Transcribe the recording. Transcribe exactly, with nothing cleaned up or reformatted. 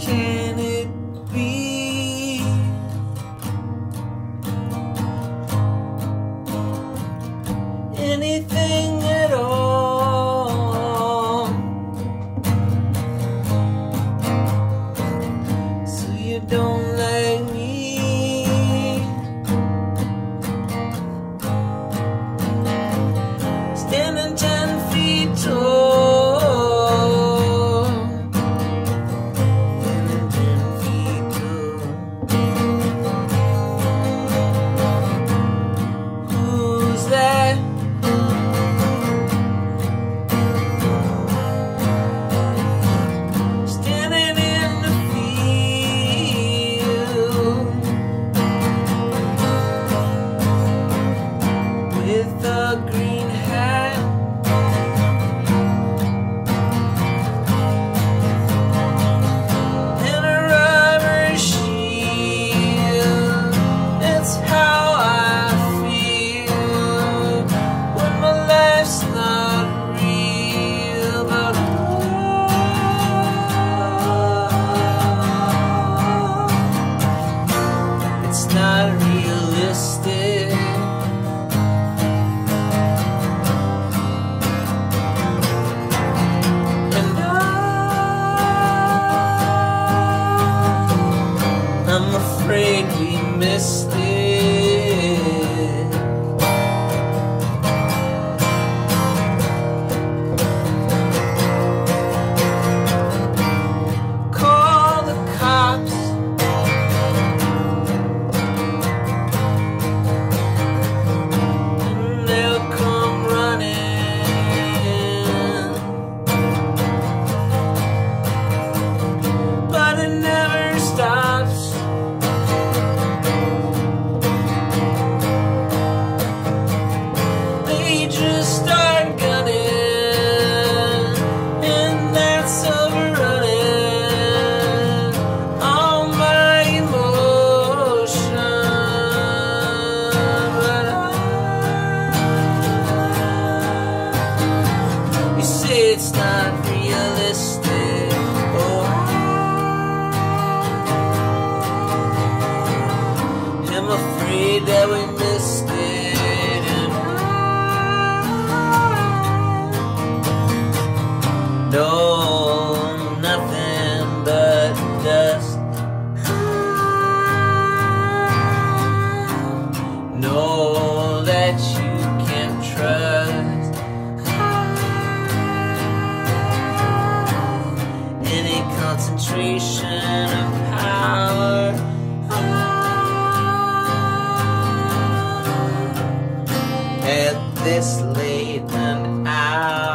can it be? Anything at all. So you don't like me. Standing ten feet tall. I'm afraid we missed it. Call the cops. And they'll come running. But it never stops. It's not realistic. Oh, I am afraid that we missed it, and I know nothing but dust. I know that you can't trust. Concentration of power. Oh, at this late an hour.